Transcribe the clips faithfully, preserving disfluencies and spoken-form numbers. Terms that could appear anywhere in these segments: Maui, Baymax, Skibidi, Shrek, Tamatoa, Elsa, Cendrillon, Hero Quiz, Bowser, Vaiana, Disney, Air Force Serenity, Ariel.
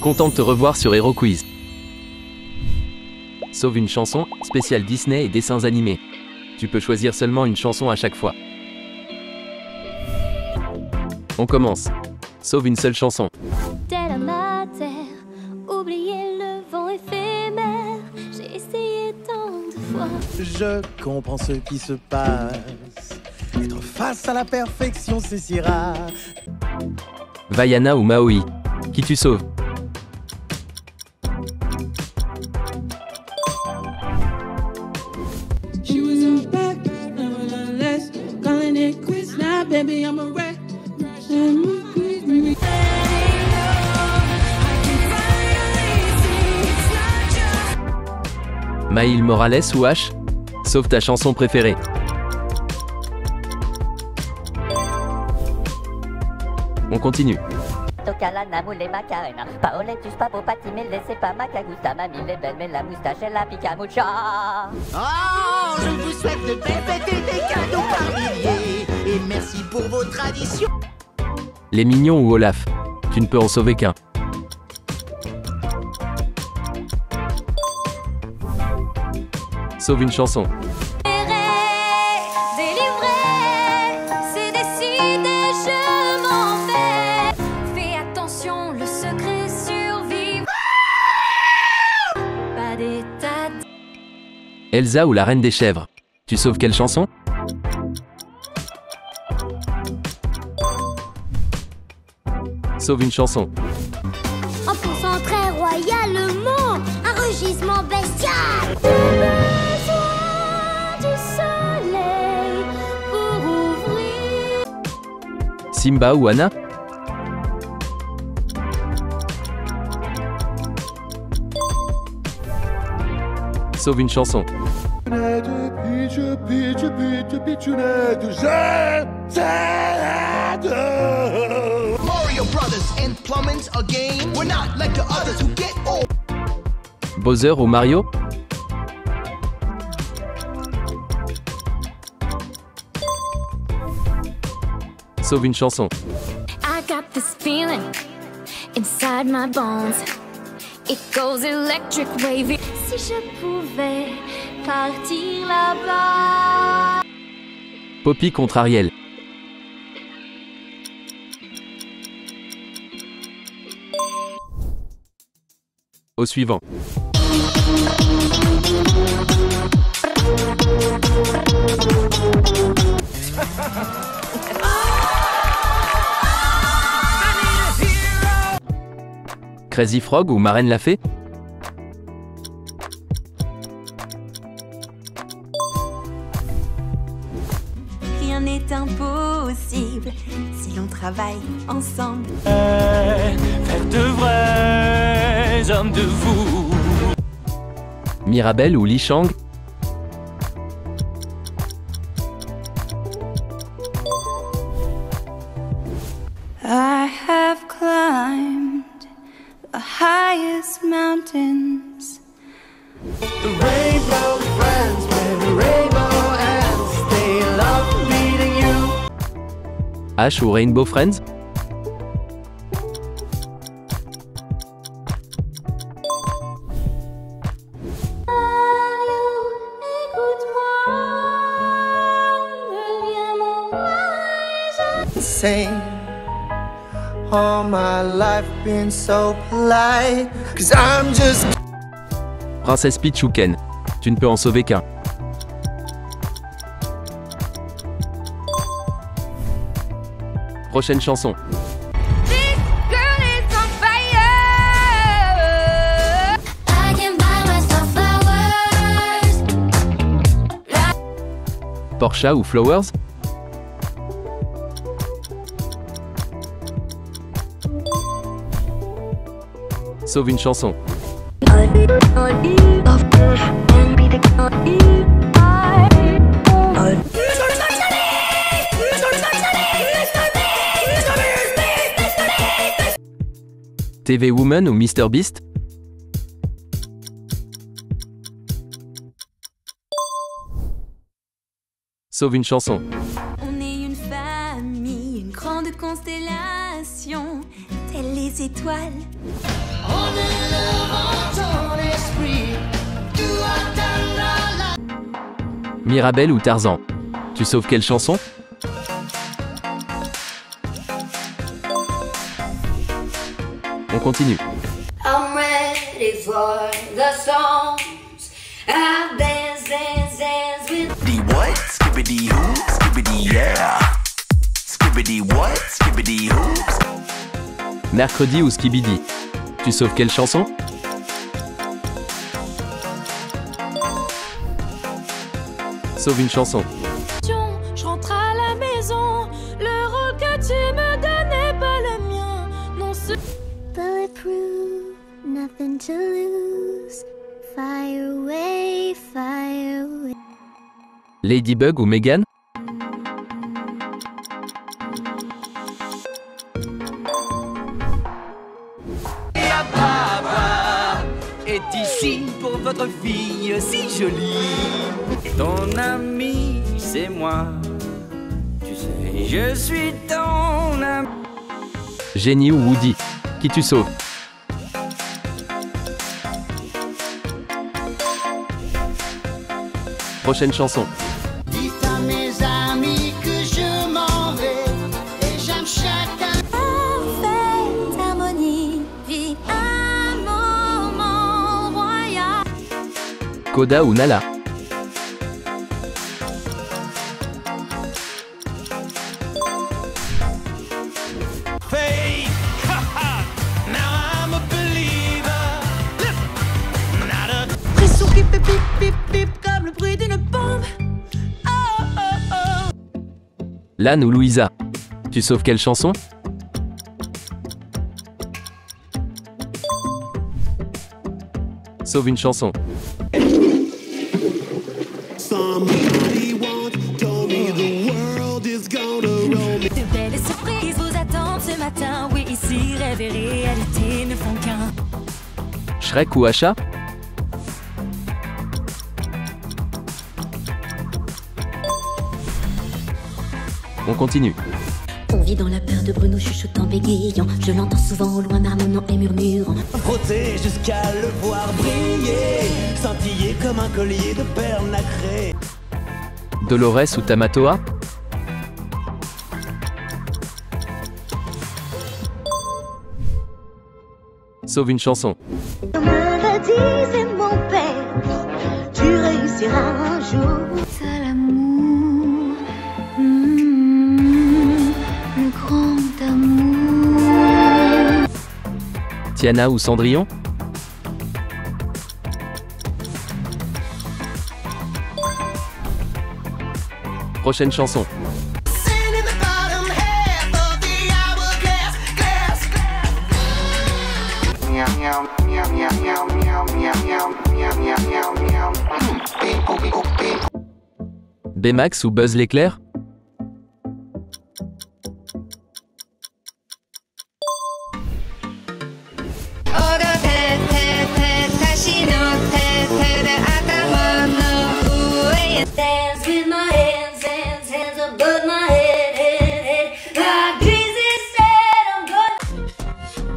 Content de te revoir sur Hero Quiz. Sauve une chanson, spécial Disney et dessins animés. Tu peux choisir seulement une chanson à chaque fois. On commence. Sauve une seule chanson. Telle à ma terre, oubliez le vent éphémère. J'ai essayé tant de fois. Je comprends ce qui se passe. Être face à la perfection, c'est si rare. Vaiana ou Maui, qui tu sauves? Maïl Morales ou H, sauve ta chanson préférée. On continue. Oh, je vous souhaite de belles fêtes et des cadeaux par milliers. Et merci pour vos traditions. Les Mignons ou Olaf, tu ne peux en sauver qu'un. Sauve une chanson. Elsa ou la Reine des Chèvres, tu sauves quelle chanson? Sauve une chanson. En poussant très royalement, un rugissement bestial. Besoin du soleil pour ouvrir. Simba ou Anna? Sauve une chanson. Bowser ou Mario? Sauve une chanson. I got this feeling inside my bones. It goes electric wavy. Si je pouvais partir là-bas. Poppy contre Ariel. Au suivant. Crazy Frog ou Marraine la Fée? Est impossible si l'on travaille ensemble. Hey, faire de vrais hommes de vous. Mirabelle ou Li Shang? I have climbed the highest mountains. The rainbow friends with rainbow ends. They love. H ou Rainbow Friends? Allô, écoute-moi. Sing. All my life been so polite. Cause I'm just. Princesse Peach ou Ken, tu ne peux en sauver qu'un. Prochaine chanson. This girl is on fire. I can buy myself flowers. Porcha ou Flowers? Sauve une chanson. T V Woman ou Mister Beast? Sauve une chanson. On est une famille, une grande constellation. Telle est les étoiles. On élève ton esprit, tu atteindras la... Mirabelle ou Tarzan, tu sauves quelle chanson? On continue. I'm ready for the songs. I've danced, danced, danced with... The what? Skibbity who? Skibbity yeah. Skibbity what? Skibbity who? Mercredi ou Skibidi, tu sauves quelle chanson? Sauve une chanson. Je rentre à la maison, le rôle que tu me donnais pas le mien. Non, ce... Bulletproof, nothing to lose. Fire away, fire away. Ladybug ou Megan? Et papa est ici pour votre fille si jolie. Ton ami, c'est moi. Tu sais, je suis ton ami. Génie ou Woody, qui tu sauves? Prochaine chanson. Dites à mes amis que je m'en vais et j'aime chacun. Parfaite harmonie, vit un moment royal. Koda ou Nala? Lan ou Louisa, tu sauves quelle chanson? Sauve une chanson. Somebody won't tell me the world is gonna roll me. De belles surprises vous attendent ce matin. Oui, ici, rêve et réalité ne font qu'un. Shrek ou Asha? On continue. On vit dans la peur de Bruno chuchotant, bégayant. Je l'entends souvent au loin marmonnant et murmurant. Frotter jusqu'à le voir briller, scintiller comme un collier de perles nacrées. Dolores ou Tamatoa? Sauve une chanson. Comme le disait mon père, tu réussiras un jour. Seul amour. Mmh. Tiana ou Cendrillon? Prochaine chanson. Baymax ou Buzz l'éclair?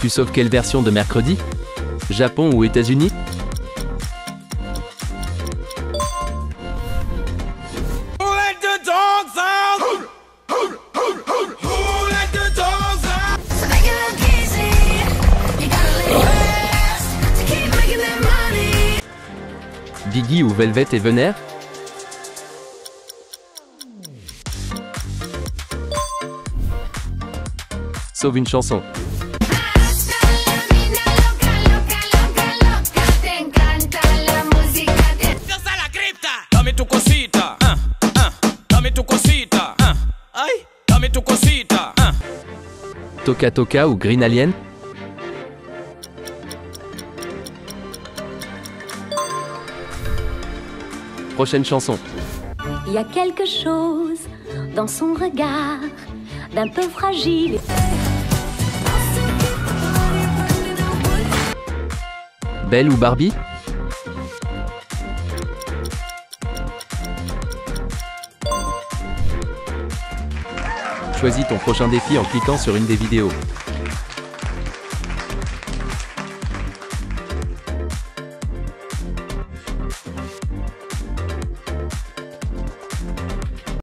Tu sauves quelle version de mercredi? Japon ou États-Unis? Gigi ou Velvet et Vénère? Sauve une chanson. Toka Toka ou Green Alien? Prochaine chanson. Il y a quelque chose dans son regard d'un peu fragile. Belle ou Barbie? Choisis ton prochain défi en cliquant sur une des vidéos.